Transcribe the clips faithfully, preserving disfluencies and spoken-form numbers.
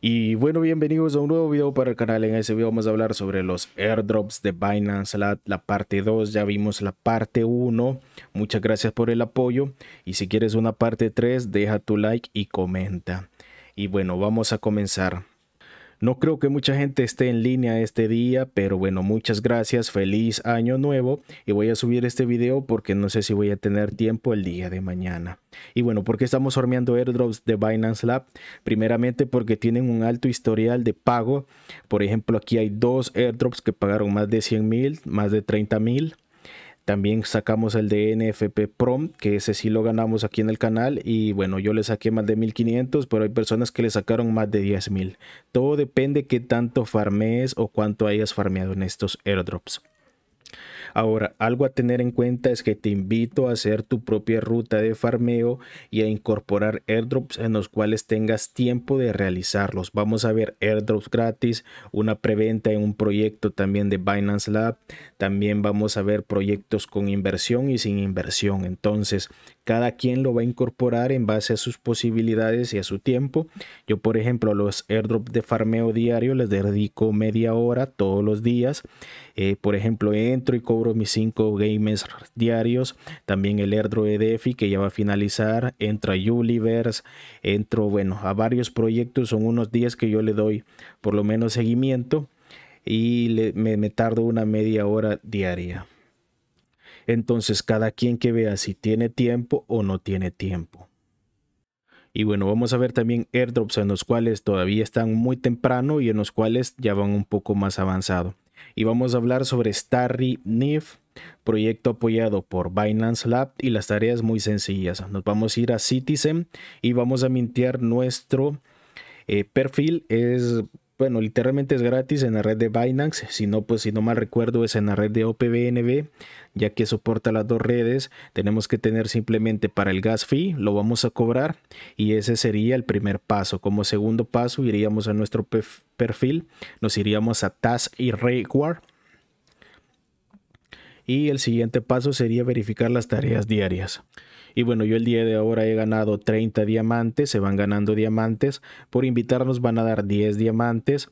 Y bueno, bienvenidos a un nuevo video para el canal. En este video vamos a hablar sobre los airdrops de Binance Labs, la parte dos. Ya vimos la parte uno, muchas gracias por el apoyo, y si quieres una parte tres, deja tu like y comenta. Y bueno, vamos a comenzar. No creo que mucha gente esté en línea este día, pero bueno, muchas gracias, feliz año nuevo. Y voy a subir este video porque no sé si voy a tener tiempo el día de mañana. Y bueno, ¿por qué estamos horneando airdrops de Binance Labs? Primeramente porque tienen un alto historial de pago. Por ejemplo, aquí hay dos airdrops que pagaron más de cien mil, más de treinta mil. También sacamos el de D N F P PROM, que ese sí lo ganamos aquí en el canal. Y bueno, yo le saqué más de mil quinientos, pero hay personas que le sacaron más de diez mil. Todo depende qué tanto farmees o cuánto hayas farmeado en estos airdrops. Ahora, algo a tener en cuenta es que te invito a hacer tu propia ruta de farmeo y a incorporar airdrops en los cuales tengas tiempo de realizarlos. Vamos a ver airdrops gratis, una preventa en un proyecto también de Binance Labs. También vamos a ver proyectos con inversión y sin inversión. Entonces, cada quien lo va a incorporar en base a sus posibilidades y a su tiempo. Yo, por ejemplo, a los airdrops de farmeo diario les dedico media hora todos los días. Eh, por ejemplo, entro y cobro mis cinco games diarios. También el airdrop de DeFi, que ya va a finalizar. Entro a Universe, entro, bueno, a varios proyectos. Son unos días que yo le doy por lo menos seguimiento y le, me, me tardo una media hora diaria. Entonces, cada quien que vea si tiene tiempo o no tiene tiempo. Y bueno, vamos a ver también airdrops en los cuales todavía están muy temprano y en los cuales ya van un poco más avanzado. Y vamos a hablar sobre Starry N I F, proyecto apoyado por Binance Labs, y las tareas muy sencillas. Nos vamos a ir a Citizen y vamos a mintear nuestro eh, perfil. Es... Bueno, literalmente es gratis en la red de Binance. Si no, pues si no mal recuerdo, es en la red de O P B N B, ya que soporta las dos redes. Tenemos que tener simplemente para el gas fee, lo vamos a cobrar, y ese sería el primer paso. Como segundo paso, iríamos a nuestro perfil, nos iríamos a Task y Reward. Y el siguiente paso sería verificar las tareas diarias. Y bueno, yo el día de ahora he ganado treinta diamantes. Se van ganando diamantes. Por invitarnos van a dar diez diamantes.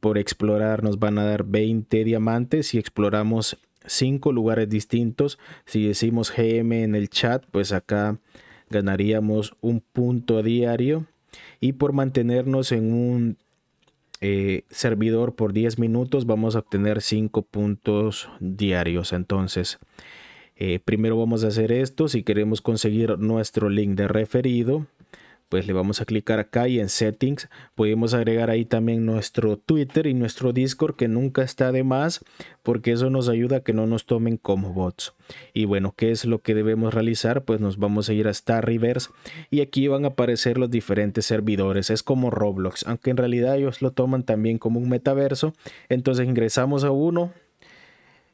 Por explorar nos van a dar veinte diamantes. Si exploramos cinco lugares distintos, si decimos G M en el chat, pues acá ganaríamos un punto diario. Y por mantenernos en un eh, servidor por diez minutos, vamos a obtener cinco puntos diarios. Entonces... Eh, primero vamos a hacer esto. Si queremos conseguir nuestro link de referido, pues le vamos a clicar acá, y en settings podemos agregar ahí también nuestro Twitter y nuestro Discord, que nunca está de más, porque eso nos ayuda a que no nos tomen como bots. Y bueno, ¿qué es lo que debemos realizar? Pues nos vamos a ir a Starryverse, y aquí van a aparecer los diferentes servidores. Es como Roblox, aunque en realidad ellos lo toman también como un metaverso. Entonces ingresamos a uno.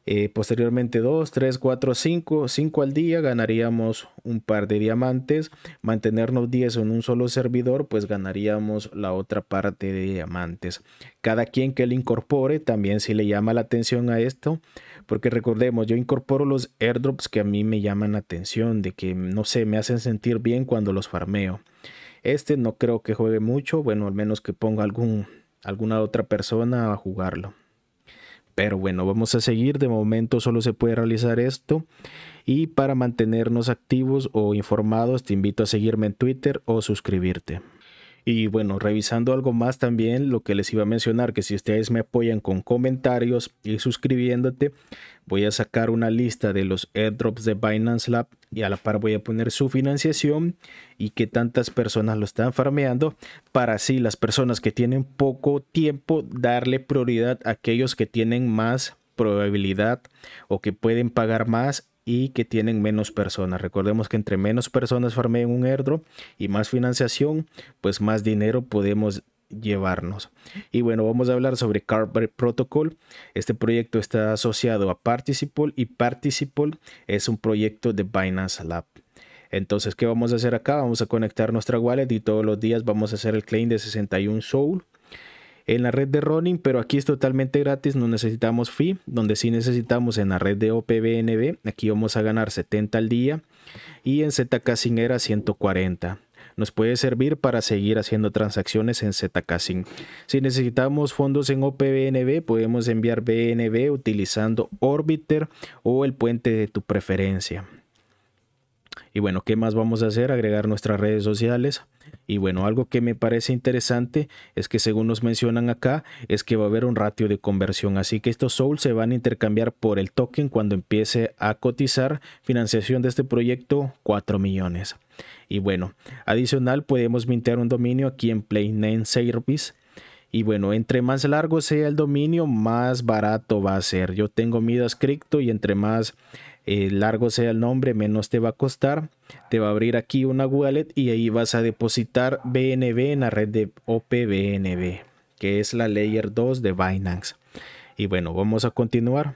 Eh, posteriormente dos, tres, cuatro, cinco, cinco al día ganaríamos un par de diamantes. Mantenernos diez en un solo servidor, pues ganaríamos la otra parte de diamantes. Cada quien que le incorpore también, si le llama la atención a esto, porque recordemos, yo incorporo los airdrops que a mí me llaman la atención, de que no sé, me hacen sentir bien cuando los farmeo. Este no creo que juegue mucho, bueno, al menos que ponga algún, alguna otra persona a jugarlo. Pero bueno, vamos a seguir. De momento solo se puede realizar esto. Y para mantenernos activos o informados, te invito a seguirme en Twitter o suscribirte. Y bueno, revisando algo más también, lo que les iba a mencionar, que si ustedes me apoyan con comentarios y suscribiéndote, voy a sacar una lista de los airdrops de Binance Labs, y a la par voy a poner su financiación y qué tantas personas lo están farmeando, para así las personas que tienen poco tiempo darle prioridad a aquellos que tienen más probabilidad o que pueden pagar más y que tienen menos personas. Recordemos que entre menos personas farmeen un airdrop y más financiación, pues más dinero podemos llevarnos. Y bueno, vamos a hablar sobre Carb Protocol. Este proyecto está asociado a Participol, y Participol es un proyecto de Binance Labs. Entonces, ¿qué vamos a hacer acá? Vamos a conectar nuestra wallet y todos los días vamos a hacer el claim de sesenta y un soul en la red de Ronin, pero aquí es totalmente gratis, no necesitamos fee. Donde sí necesitamos, en la red de O P B N B, aquí vamos a ganar setenta al día, y en ZKsync era ciento cuarenta. nos puede servir para seguir haciendo transacciones en Z K Sync. Si necesitamos fondos en O P B N B, podemos enviar B N B utilizando Orbiter o el puente de tu preferencia. Y bueno, ¿qué más vamos a hacer? Agregar nuestras redes sociales. Y bueno, algo que me parece interesante es que, según nos mencionan acá, es que va a haber un ratio de conversión. Así que estos souls se van a intercambiar por el token cuando empiece a cotizar. Financiación de este proyecto, cuatro millones. Y bueno, adicional, podemos mintear un dominio aquí en Play Name Service. Y bueno, entre más largo sea el dominio, más barato va a ser. Yo tengo Midas Crypto y entre más Eh, largo sea el nombre, menos te va a costar. Te va a abrir aquí una wallet y ahí vas a depositar B N B en la red de O P B N B, que es la layer dos de Binance. Y bueno, vamos a continuar.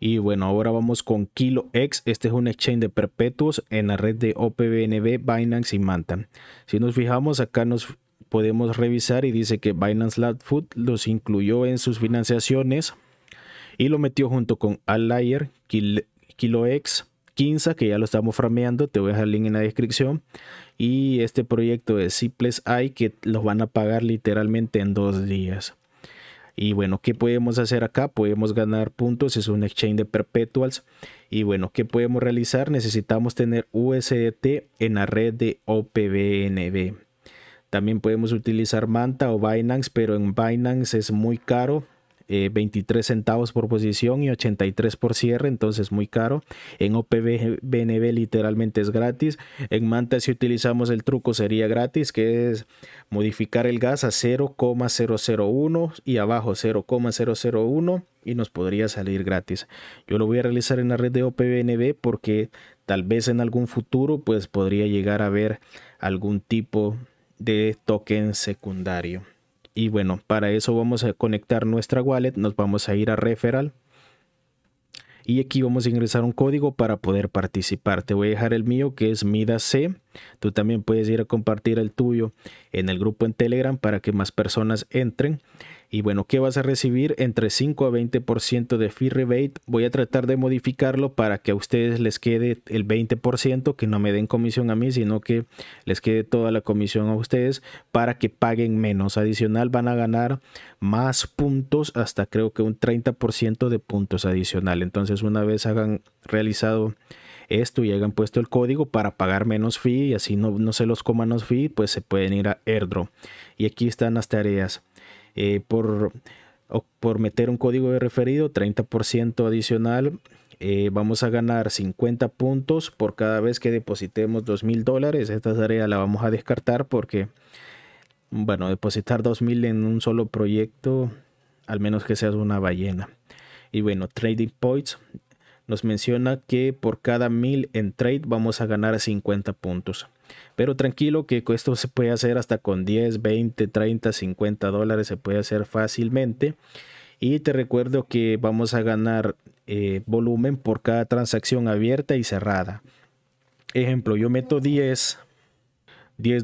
Y bueno, ahora vamos con KiloEx. Este es un exchange de perpetuos en la red de O P B N B, Binance y Manta. Si nos fijamos acá, nos podemos revisar y dice que Binance Labs los incluyó en sus financiaciones y lo metió junto con Allayer, KiloEx, Kinza, que ya lo estamos frameando. Te voy a dejar el link en la descripción. Y este proyecto de C plus I que los van a pagar literalmente en dos días. Y bueno, ¿qué podemos hacer acá? Podemos ganar puntos. Es un exchange de perpetuals. Y bueno, ¿qué podemos realizar? Necesitamos tener U S D T en la red de O P B N B. También podemos utilizar Manta o Binance, pero en Binance es muy caro. Eh, veintitrés centavos por posición y ochenta y tres por cierre, entonces muy caro. En O P B N B literalmente es gratis. En Manta, si utilizamos el truco, sería gratis, que es modificar el gas a cero coma cero cero uno y abajo cero coma cero cero uno y nos podría salir gratis. Yo lo voy a realizar en la red de O P B N B porque tal vez en algún futuro pues podría llegar a haber algún tipo de token secundario. Y bueno, para eso vamos a conectar nuestra wallet, nos vamos a ir a referral y aquí vamos a ingresar un código para poder participar. Te voy a dejar el mío, que es MIDAC. Tú también puedes ir a compartir el tuyo en el grupo en Telegram para que más personas entren. Y bueno, ¿qué vas a recibir? Entre cinco a veinte por ciento de fee rebate. Voy a tratar de modificarlo para que a ustedes les quede el veinte por ciento, que no me den comisión a mí, sino que les quede toda la comisión a ustedes para que paguen menos. Adicional, van a ganar más puntos, hasta creo que un treinta por ciento de puntos adicional. Entonces, una vez hagan realizado esto y hayan puesto el código para pagar menos fee y así no, no se los coman los fee, pues se pueden ir a airdrop. Y aquí están las tareas. Eh, por, por meter un código de referido, treinta por ciento adicional. Eh, vamos a ganar cincuenta puntos por cada vez que depositemos dos mil dólares. Esta tarea la vamos a descartar porque, bueno, depositar dos mil en un solo proyecto, al menos que seas una ballena. Y bueno, trading points. Nos menciona que por cada mil en trade vamos a ganar cincuenta puntos. Pero tranquilo, que esto se puede hacer hasta con diez, veinte, treinta, cincuenta dólares. Se puede hacer fácilmente. Y te recuerdo que vamos a ganar eh, volumen por cada transacción abierta y cerrada. Ejemplo, yo meto diez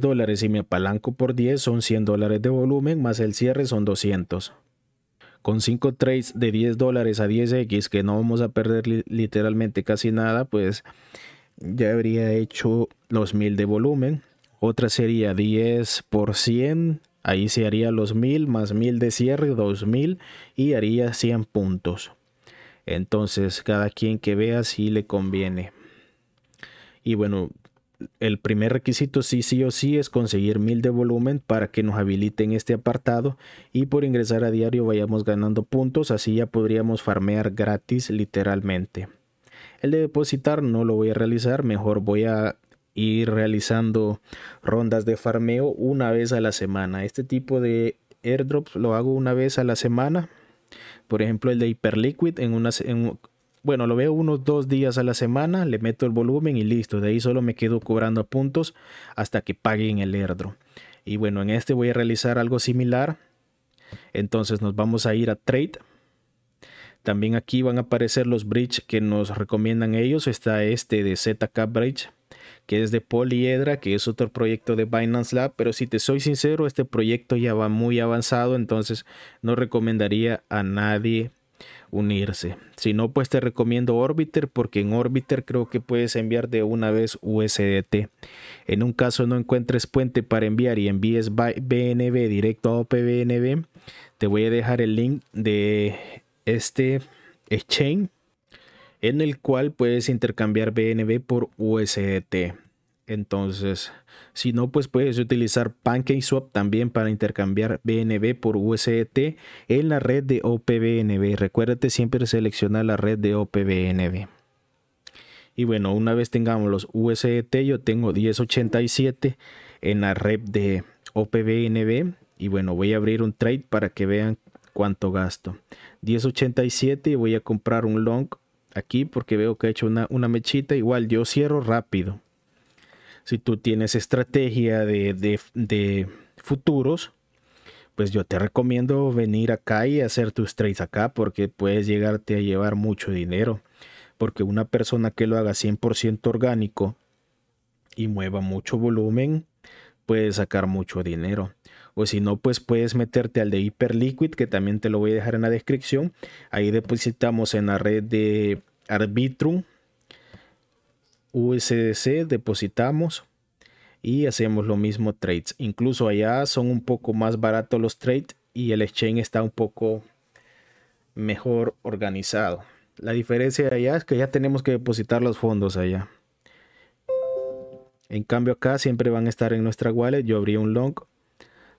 dólares y me apalanco por diez. Son cien dólares de volumen, más el cierre son doscientos. Con cinco trades de diez dólares a diez equis, que no vamos a perder li literalmente casi nada, pues ya habría hecho los mil de volumen. Otra sería diez por cien, ahí se haría los mil, más mil de cierre, dos mil, y haría cien puntos. Entonces, cada quien que vea si le conviene. Y bueno, el primer requisito sí, sí o sí es conseguir mil de volumen para que nos habiliten este apartado y por ingresar a diario vayamos ganando puntos. Así ya podríamos farmear gratis literalmente. El de depositar no lo voy a realizar, mejor voy a ir realizando rondas de farmeo una vez a la semana. Este tipo de airdrops lo hago una vez a la semana. Por ejemplo, el de Hyperliquid en una... En, Bueno, lo veo unos dos días a la semana, le meto el volumen y listo. De ahí solo me quedo cobrando puntos hasta que paguen el airdrop. Y bueno, en este voy a realizar algo similar. Entonces nos vamos a ir a Trade. También aquí van a aparecer los bridges que nos recomiendan ellos. Está este de Z K Bridge, que es de Poliedra, que es otro proyecto de Binance Lab. Pero si te soy sincero, este proyecto ya va muy avanzado, entonces no recomendaría a nadie unirse. Si no, pues te recomiendo Orbiter, porque en Orbiter creo que puedes enviar de una vez U S D T. En un caso no encuentres puente para enviar y envíes B N B directo a O P B N B, te voy a dejar el link de este exchange en el cual puedes intercambiar B N B por U S D T. Entonces, si no, pues puedes utilizar PancakeSwap también para intercambiar B N B por U S D T en la red de O P B N B. Recuérdate siempre seleccionar la red de O P B N B. Y bueno, una vez tengamos los U S D T, yo tengo diez ochenta y siete en la red de O P B N B. Y bueno, voy a abrir un trade para que vean cuánto gasto. diez ochenta y siete, y voy a comprar un long aquí porque veo que he hecho una, una mechita. Igual yo cierro rápido. Si tú tienes estrategia de, de, de futuros, pues yo te recomiendo venir acá y hacer tus trades acá, porque puedes llegarte a llevar mucho dinero. Porque una persona que lo haga cien por ciento orgánico y mueva mucho volumen, puede sacar mucho dinero. O si no, pues puedes meterte al de Hyperliquid, que también te lo voy a dejar en la descripción. Ahí depositamos en la red de Arbitrum U S D C, depositamos y hacemos lo mismo trades. Incluso allá son un poco más baratos los trades y el exchange está un poco mejor organizado. La diferencia de allá es que ya tenemos que depositar los fondos allá. En cambio acá siempre van a estar en nuestra wallet. Yo abrí un long.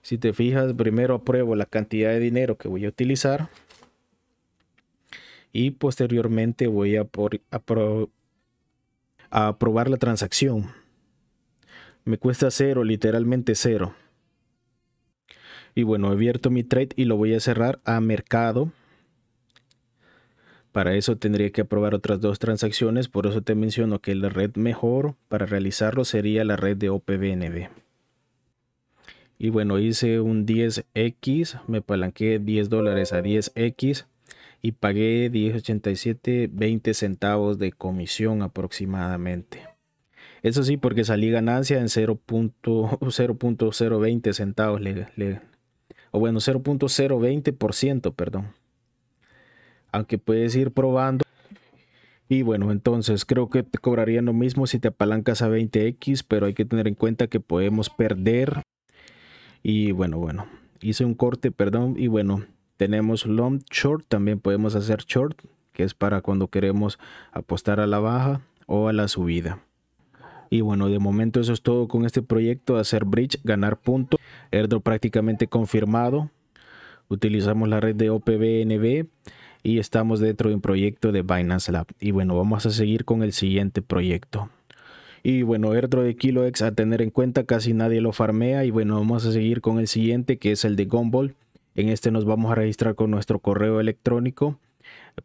Si te fijas, primero apruebo la cantidad de dinero que voy a utilizar y posteriormente voy a aprobar a aprobar la transacción. Me cuesta cero, literalmente cero. Y bueno, he abierto mi trade y lo voy a cerrar a mercado. Para eso tendría que aprobar otras dos transacciones. Por eso te menciono que la red mejor para realizarlo sería la red de O P B N B. Y bueno, hice un diez equis, me palanqué diez dólares a diez equis y pagué diez ochenta y siete, veinte centavos de comisión aproximadamente. Eso sí, porque salí ganancia en cero punto cero veinte centavos, le, le, o bueno, cero punto cero veinte por ciento, perdón. Aunque puedes ir probando. Y bueno, entonces creo que te cobrarían lo mismo si te apalancas a veinte equis, pero hay que tener en cuenta que podemos perder. Y bueno, bueno, hice un corte, perdón, y bueno. Tenemos long short, también podemos hacer short, que es para cuando queremos apostar a la baja o a la subida. Y bueno, de momento eso es todo con este proyecto, hacer bridge, ganar punto. Airdrop prácticamente confirmado. Utilizamos la red de O P B N B y estamos dentro de un proyecto de Binance Labs. Y bueno, vamos a seguir con el siguiente proyecto. Y bueno, airdrop de KiloEx a tener en cuenta, casi nadie lo farmea. Y bueno, vamos a seguir con el siguiente, que es el de Gumball. En este nos vamos a registrar con nuestro correo electrónico.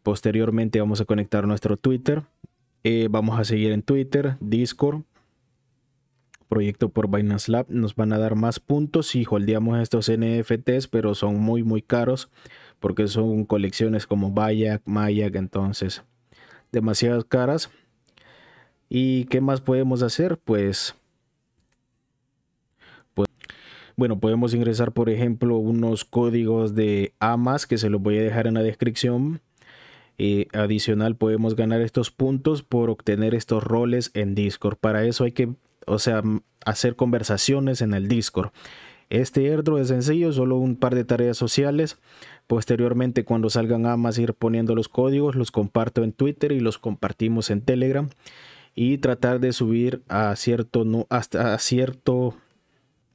Posteriormente vamos a conectar nuestro Twitter. Eh, vamos a seguir en Twitter, Discord. Proyecto por Binance Lab. Nos van a dar más puntos si holdeamos estos N F Ts, pero son muy muy caros porque son colecciones como B A Y C, M A Y C, entonces demasiadas caras. ¿Y qué más podemos hacer? Pues... Bueno, podemos ingresar, por ejemplo, unos códigos de A M A S que se los voy a dejar en la descripción. Eh, adicional, podemos ganar estos puntos por obtener estos roles en Discord. Para eso hay que, o sea, hacer conversaciones en el Discord. Este airdrop es sencillo, solo un par de tareas sociales. Posteriormente, cuando salgan A M A S, ir poniendo los códigos, los comparto en Twitter y los compartimos en Telegram. Y tratar de subir a cierto... No, hasta a cierto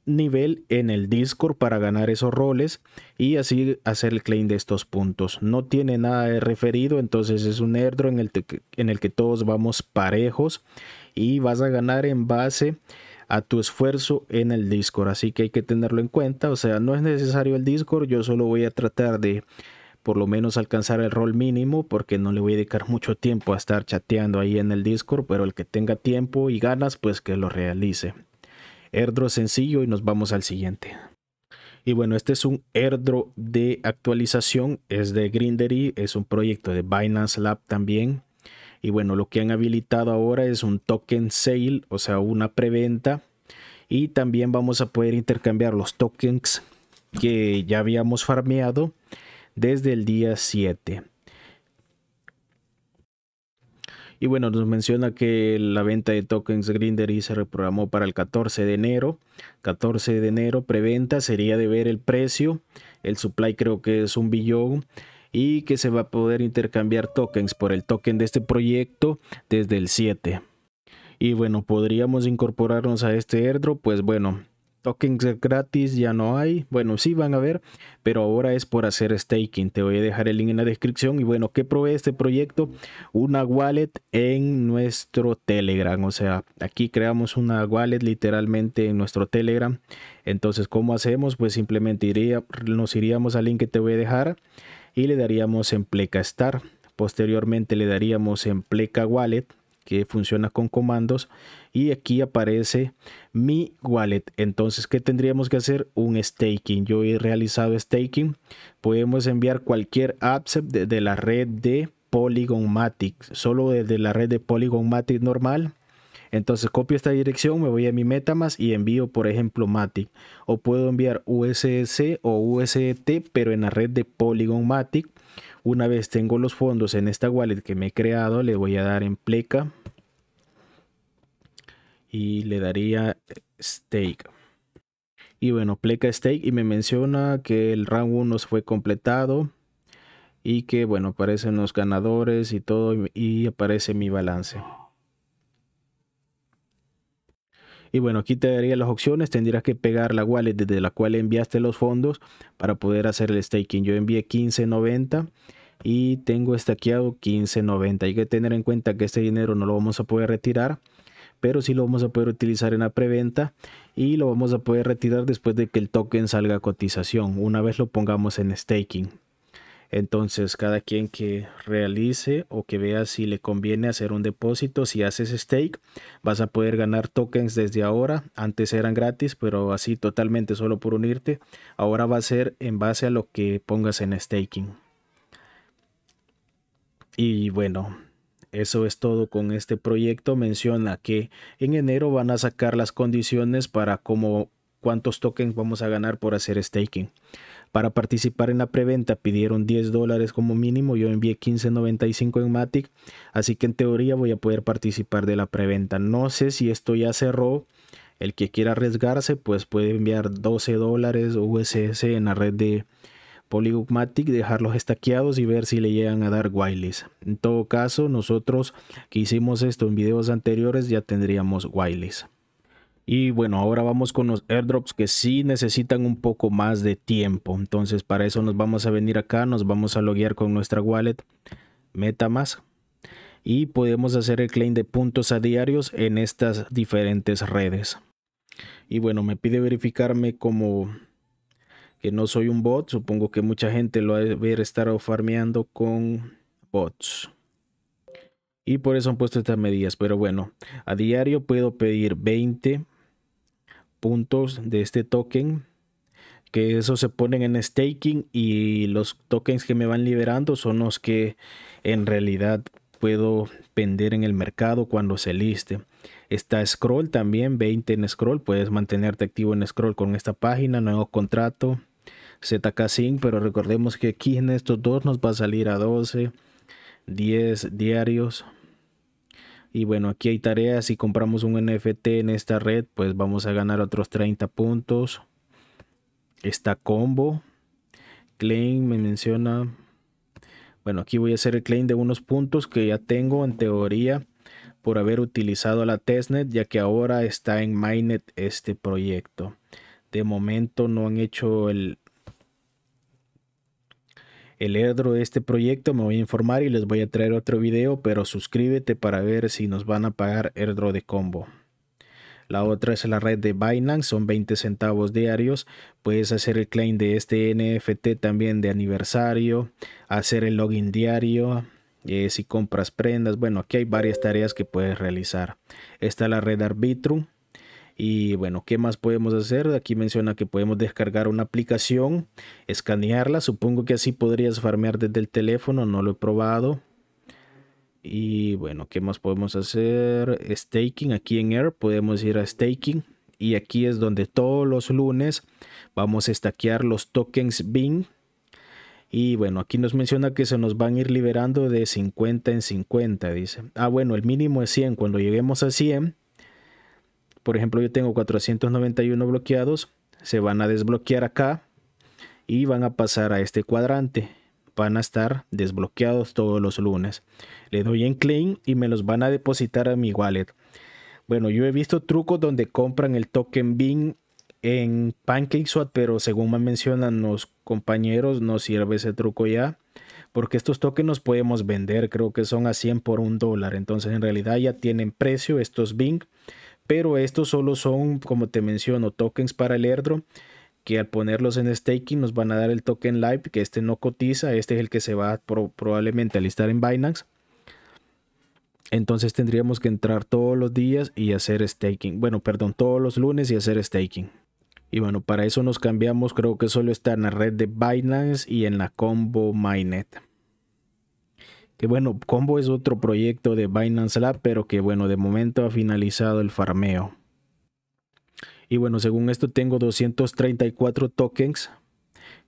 nivel en el Discord para ganar esos roles y así hacer el claim de estos puntos. No tiene nada de referido, entonces es un airdrop en el, en el que todos vamos parejos y vas a ganar en base a tu esfuerzo en el Discord, así que hay que tenerlo en cuenta. O sea, no es necesario el Discord, yo solo voy a tratar de por lo menos alcanzar el rol mínimo porque no le voy a dedicar mucho tiempo a estar chateando ahí en el Discord, pero el que tenga tiempo y ganas, pues que lo realice. Airdrop sencillo y nos vamos al siguiente. Y bueno, este es un airdrop de actualización, es de Grindery, es un proyecto de Binance Lab también. Y bueno, lo que han habilitado ahora es un token sale, o sea, una preventa. Y también vamos a poder intercambiar los tokens que ya habíamos farmeado desde el día siete. Y bueno, nos menciona que la venta de tokens Grindery se reprogramó para el catorce de enero. catorce de enero, preventa, sería de ver el precio. El supply creo que es un billón. Y que se va a poder intercambiar tokens por el token de este proyecto desde el siete. Y bueno, podríamos incorporarnos a este airdrop. Pues bueno, tokens gratis ya no hay. Bueno, sí van a haber, pero ahora es por hacer staking. Te voy a dejar el link en la descripción. Y bueno, ¿qué provee este proyecto? Una wallet en nuestro Telegram. O sea, aquí creamos una wallet literalmente en nuestro Telegram. Entonces, ¿cómo hacemos? Pues simplemente iría, nos iríamos al link que te voy a dejar. Y le daríamos en PancakeSwap. Posteriormente le daríamos en PancakeSwap, que funciona con comandos. Y aquí aparece mi wallet. Entonces, ¿qué tendríamos que hacer? Un staking. Yo he realizado staking. Podemos enviar cualquier A P S E desde la red de Polygon Matic. Solo desde la red de Polygon Matic normal. Entonces copio esta dirección, me voy a mi MetaMask y envío, por ejemplo, Matic. O puedo enviar U S D C o U S D T, pero en la red de Polygon Matic. Una vez tengo los fondos en esta wallet que me he creado, le voy a dar en pleca. Y le daría stake. Y bueno, pleca stake y me menciona que el round uno fue completado. Y que bueno, aparecen los ganadores y todo y aparece mi balance. Y bueno, aquí te daría las opciones. Tendrías que pegar la wallet desde la cual enviaste los fondos para poder hacer el staking. Yo envié quince noventa y tengo estakeado quince noventa. Hay que tener en cuenta que este dinero no lo vamos a poder retirar, pero sí lo vamos a poder utilizar en la preventa y lo vamos a poder retirar después de que el token salga a cotización, una vez lo pongamos en staking. Entonces, cada quien que realice o que vea si le conviene hacer un depósito, si haces stake, vas a poder ganar tokens desde ahora. Antes eran gratis, pero así totalmente solo por unirte. Ahora va a ser en base a lo que pongas en staking. Y bueno, eso es todo con este proyecto. Menciona que en enero van a sacar las condiciones para cómo, cuántos tokens vamos a ganar por hacer staking. Para participar en la preventa pidieron diez dólares como mínimo. Yo envié quince noventa y cinco en Matic. Así que en teoría voy a poder participar de la preventa. No sé si esto ya cerró. El que quiera arriesgarse pues puede enviar doce dólares U S S en la red de Polygon Matic. Dejarlos estaqueados y ver si le llegan a dar whitelist. En todo caso, nosotros que hicimos esto en videos anteriores ya tendríamos whitelist. Y bueno, ahora vamos con los airdrops que sí necesitan un poco más de tiempo. Entonces para eso nos vamos a venir acá, nos vamos a loguear con nuestra wallet MetaMask. Y podemos hacer el claim de puntos a diarios en estas diferentes redes. Y bueno, me pide verificarme como que no soy un bot. Supongo que mucha gente lo debe estar farmeando con bots. Y por eso han puesto estas medidas. Pero bueno, a diario puedo pedir veinte puntos de este token, que esos se ponen en staking, y los tokens que me van liberando son los que en realidad puedo vender en el mercado cuando se liste. Está Scroll también, veinte en Scroll. Puedes mantenerte activo en Scroll con esta página. Nuevo contrato Z K sync, pero recordemos que aquí en estos dos nos va a salir a doce diez diarios. Y bueno, aquí hay tareas. Si compramos un N F T en esta red, pues vamos a ganar otros treinta puntos. Está Combo. Claim me menciona. Bueno, aquí voy a hacer el claim de unos puntos que ya tengo en teoría por haber utilizado la testnet, ya que ahora está en Mainnet este proyecto. De momento no han hecho el El airdrop de este proyecto. Me voy a informar y les voy a traer otro video, pero suscríbete para ver si nos van a pagar airdrop de Combo. La otra es la red de Binance, son veinte centavos diarios. Puedes hacer el claim de este N F T también de aniversario, hacer el login diario, eh, si compras prendas. Bueno, aquí hay varias tareas que puedes realizar. Está la red Arbitrum. Y bueno, ¿qué más podemos hacer? Aquí menciona que podemos descargar una aplicación, escanearla. Supongo que así podrías farmear desde el teléfono, no lo he probado. Y bueno, ¿qué más podemos hacer? Staking, aquí en Air podemos ir a staking. Y aquí es donde todos los lunes vamos a estaquear los tokens B I N. Y bueno, aquí nos menciona que se nos van a ir liberando de cincuenta en cincuenta, dice. Ah, bueno, el mínimo es cien. Cuando lleguemos a cien, por ejemplo, yo tengo cuatrocientos noventa y uno bloqueados. Se van a desbloquear acá y van a pasar a este cuadrante. Van a estar desbloqueados todos los lunes. Le doy en claim y me los van a depositar a mi wallet. Bueno, yo he visto trucos donde compran el token B I N en PancakeSwap, pero según me mencionan los compañeros, no sirve ese truco ya, porque estos tokens los podemos vender, creo que son a cien por un dólar. Entonces en realidad ya tienen precio estos B I N, pero estos solo son, como te menciono, tokens para el airdrop, que al ponerlos en staking nos van a dar el token live, que este no cotiza, este es el que se va pro probablemente a listar en Binance. Entonces tendríamos que entrar todos los días y hacer staking, bueno, perdón, todos los lunes y hacer staking. Y bueno, para eso nos cambiamos, creo que solo está en la red de Binance y en la Combo Mainnet. Que bueno, Combo es otro proyecto de Binance Labs, pero que bueno, de momento ha finalizado el farmeo. Y bueno, según esto tengo doscientos treinta y cuatro tokens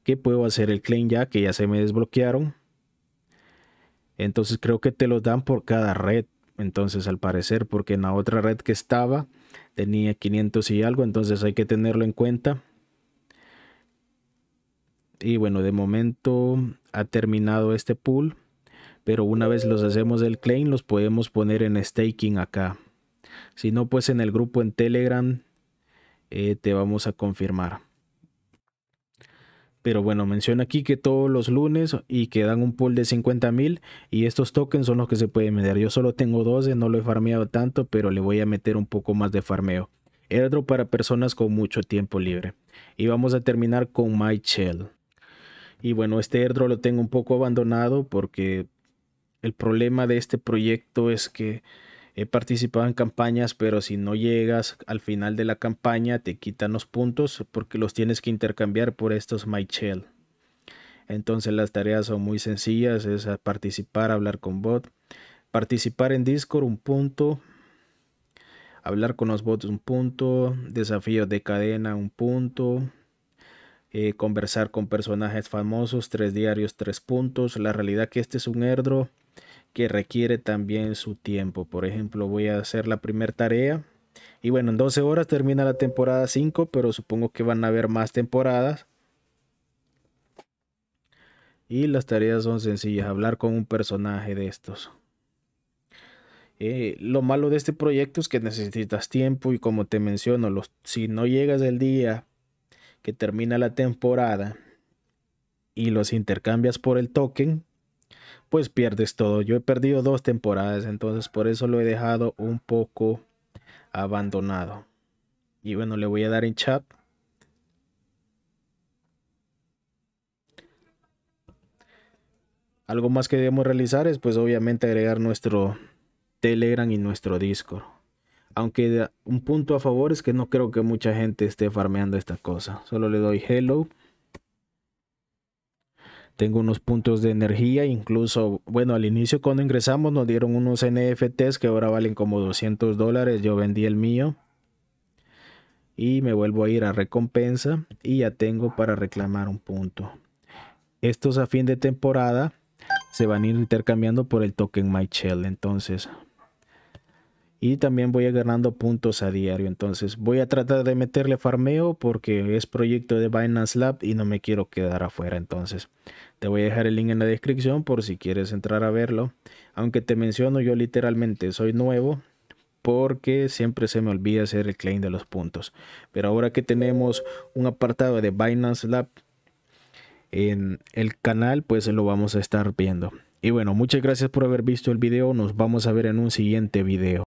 que puedo hacer el claim ya, que ya se me desbloquearon. Entonces creo que te los dan por cada red. Entonces al parecer, porque en la otra red que estaba tenía quinientos y algo, entonces hay que tenerlo en cuenta. Y bueno, de momento ha terminado este pool, pero una vez los hacemos el claim los podemos poner en staking acá. Si no, pues en el grupo en Telegram eh, te vamos a confirmar. Pero bueno, menciona aquí que todos los lunes y que dan un pool de cincuenta mil, y estos tokens son los que se pueden vender. Yo solo tengo doce, no lo he farmeado tanto, pero le voy a meter un poco más de farmeo. Airdrop para personas con mucho tiempo libre. Y vamos a terminar con MyShell. Y bueno, este airdrop lo tengo un poco abandonado porque el problema de este proyecto es que he participado en campañas, pero si no llegas al final de la campaña te quitan los puntos porque los tienes que intercambiar por estos MyShell. Entonces las tareas son muy sencillas, es participar, hablar con bot, participar en Discord un punto, hablar con los bots un punto, desafíos de cadena un punto, eh, conversar con personajes famosos, tres diarios, tres puntos. La realidad que este es un airdrop que requiere también su tiempo. Por ejemplo, voy a hacer la primera tarea y bueno, en doce horas termina la temporada cinco, pero supongo que van a haber más temporadas. Y las tareas son sencillas, hablar con un personaje de estos. Eh, lo malo de este proyecto es que necesitas tiempo y como te menciono, los, si no llegas el día que termina la temporada y los intercambias por el token, pues pierdes todo. Yo he perdido dos temporadas, entonces por eso lo he dejado un poco abandonado. Y bueno, le voy a dar en chat. Algo más que debemos realizar es pues obviamente agregar nuestro Telegram y nuestro Discord. Aunque un punto a favor es que no creo que mucha gente esté farmeando esta cosa. Solo le doy hello. Tengo unos puntos de energía, incluso, bueno, al inicio cuando ingresamos nos dieron unos N F Ts que ahora valen como doscientos dólares. Yo vendí el mío y me vuelvo a ir a recompensa y ya tengo para reclamar un punto. Estos a fin de temporada se van a ir intercambiando por el token MyShell, entonces. Y también voy ganando puntos a diario, entonces voy a tratar de meterle farmeo porque es proyecto de Binance Labs y no me quiero quedar afuera. Entonces te voy a dejar el link en la descripción por si quieres entrar a verlo. Aunque te menciono, yo literalmente soy nuevo porque siempre se me olvida hacer el claim de los puntos. Pero ahora que tenemos un apartado de Binance Labs en el canal, pues lo vamos a estar viendo. Y bueno, muchas gracias por haber visto el video, nos vamos a ver en un siguiente video.